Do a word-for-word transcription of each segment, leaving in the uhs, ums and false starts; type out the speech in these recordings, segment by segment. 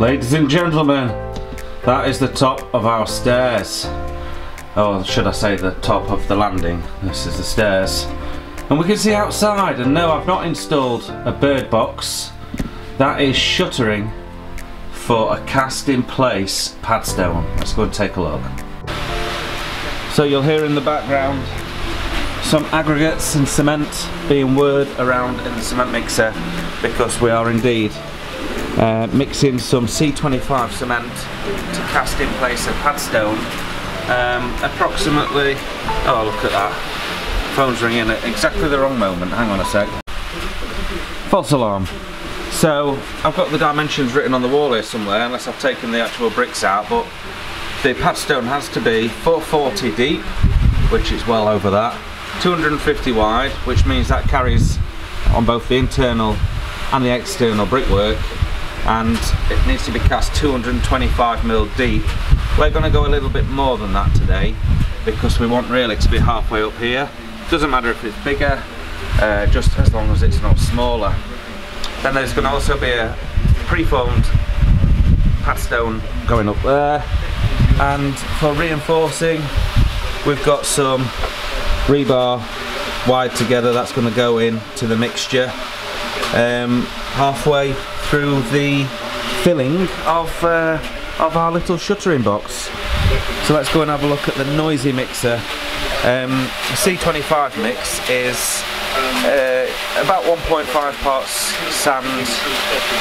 Ladies and gentlemen, that is the top of our stairs. Or should I say the top of the landing. This is the stairs. And we can see outside, and no, I've not installed a bird box. That is shuttering for a cast in place padstone. Let's go and take a look. So you'll hear in the background some aggregates and cement being whirred around in the cement mixer, because we are indeed uh, mixing some C twenty-five cement to cast in place a padstone. Um, approximately, oh look at that, phone's ringing at exactly the wrong moment, hang on a sec. False alarm. So I've got the dimensions written on the wall here somewhere, unless I've taken the actual bricks out, but the padstone has to be four forty deep, which is well over that, two hundred and fifty wide, which means that carries on both the internal and the external brickwork, and it needs to be cast two hundred and twenty-five mil deep. We're going to go a little bit more than that today, because we want really to be halfway up here. Doesn't matter if it's bigger, uh, just as long as it's not smaller. Then there's going to also be a preformed padstone going up there. And for reinforcing, we've got some rebar wired together that's going to go in to the mixture. Um, halfway through the filling of, uh, of our little shuttering box. So let's go and have a look at the noisy mixer. Um, C twenty-five mix is uh, about one point five parts sand,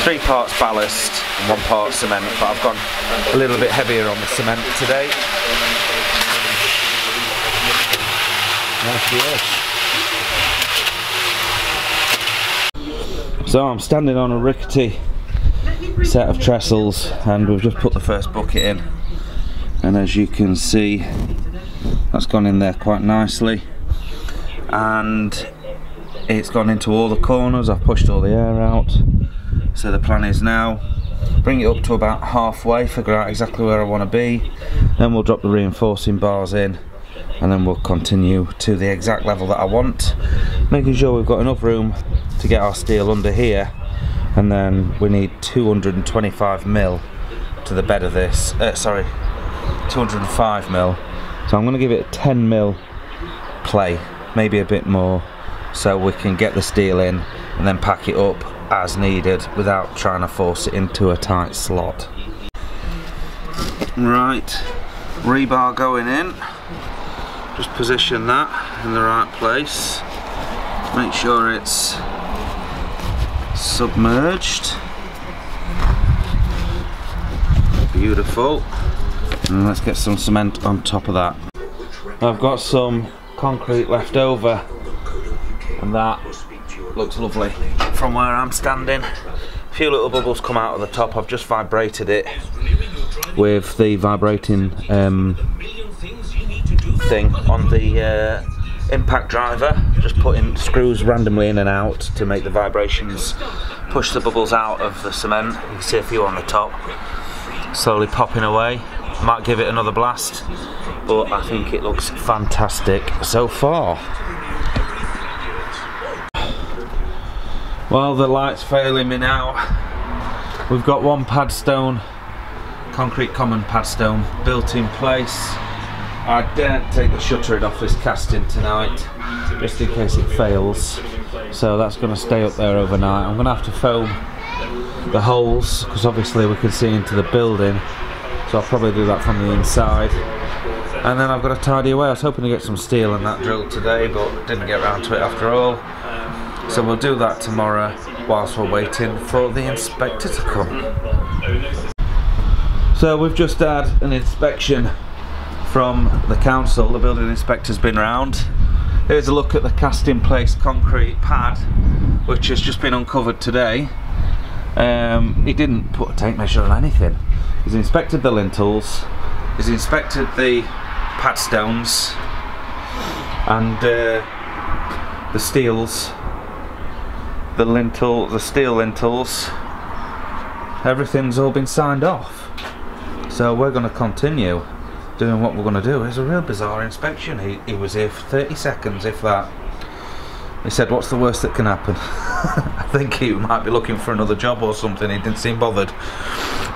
three parts ballast, and one part cement, but I've gone a little bit heavier on the cement today. So I'm standing on a rickety set of trestles, and we've just put the first bucket in, and as you can see that's gone in there quite nicely, and it's gone into all the corners. I've pushed all the air out, so the plan is now bring it up to about halfway, figure out exactly where I want to be, then we'll drop the reinforcing bars in, and then we'll continue to the exact level that I want, making sure we've got enough room to get our steel under here, and then we need two hundred and twenty-five mil to the bed of this, uh, sorry, two hundred and five mil, so I'm going to give it a ten mil play, maybe a bit more, so we can get the steel in and then pack it up as needed without trying to force it into a tight slot. Right, rebar going in. Just position that in the right place, make sure it's submerged. Beautiful. And let's get some cement on top of that. I've got some concrete left over, and that looks lovely from where I'm standing. A few little bubbles come out of the top. I've just vibrated it with the vibrating um, thing on the uh, impact driver, just putting screws randomly in and out to make the vibrations push the bubbles out of the cement. You can see a few on the top slowly popping away. Might give it another blast, but I think it looks fantastic so far. Well, the light's failing me now. We've got one padstone, concrete common padstone, built in place. I daren't take the shuttering off this casting tonight, just in case it fails, so that's going to stay up there overnight. I'm going to have to foam the holes, because obviously we can see into the building, so I'll probably do that from the inside. And then I've got to tidy away. I was hoping to get some steel in that drill today, but didn't get around to it after all, so we'll do that tomorrow whilst we're waiting for the inspector to come. So we've just had an inspection from the council. The building inspector's been round. Here's a look at the cast in place concrete pad, which has just been uncovered today. Um, he didn't put a tape measure on anything. He's inspected the lintels, he's inspected the padstones and uh, the steels, the lintel, the steel lintels. Everything's all been signed off, so we're going to continue doing what we're going to do. It's a real bizarre inspection. He, he was here for thirty seconds, if that. He said, what's the worst that can happen? I think he might be looking for another job or something. He didn't seem bothered.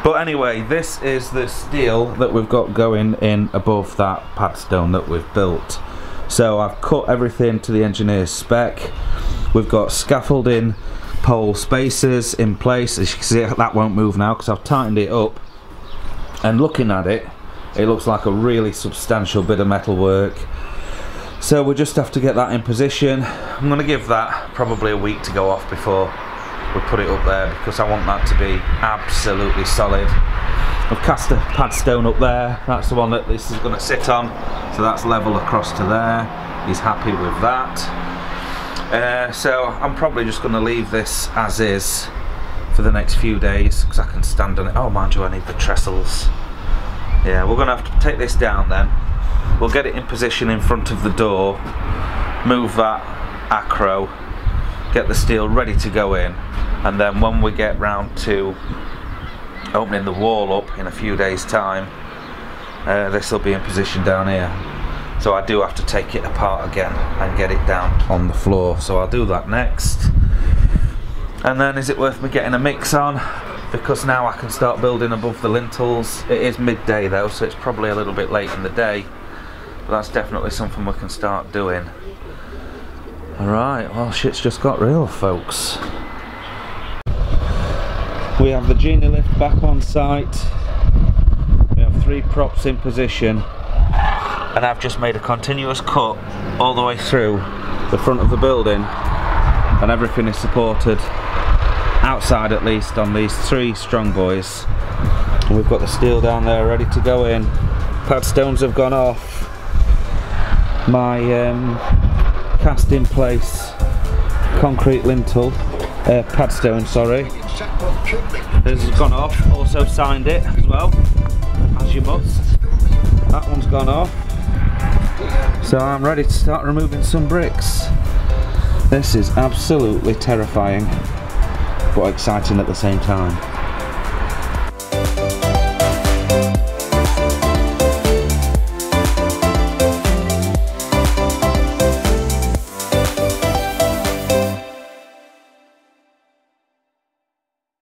But anyway, this is the steel that we've got going in above that padstone that we've built. So I've cut everything to the engineer's spec. We've got scaffolding pole spacers in place. As you can see, that won't move now because I've tightened it up. And looking at it, it looks like a really substantial bit of metal work. So we'll just have to get that in position. I'm going to give that probably a week to go off before we put it up there, because I want that to be absolutely solid. I've cast a padstone up there. That's the one that this is going to sit on. So that's level across to there. He's happy with that. Uh, so I'm probably just going to leave this as is for the next few days, because I can stand on it. Oh, mind you, I need the trestles. Yeah, we're going to have to take this down then. We'll get it in position in front of the door, move that acro, get the steel ready to go in, and then when we get round to opening the wall up in a few days' time, uh, this will be in position down here. So I do have to take it apart again and get it down on the floor, so I'll do that next. And then, is it worth me getting a mix on? Because now I can start building above the lintels. It is midday though, so it's probably a little bit late in the day, but that's definitely something we can start doing. Alright, well, shit's just got real, folks. We have the Genie Lift back on site. We have three props in position, and I've just made a continuous cut all the way through the front of the building, and everything is supported outside, at least, on these three strong boys. And we've got the steel down there ready to go in. Padstones have gone off. My um, cast in place concrete lintel, uh, padstone, sorry, this has gone off. Also signed it as well, as you must. That one's gone off. So I'm ready to start removing some bricks. This is absolutely terrifying, but exciting at the same time.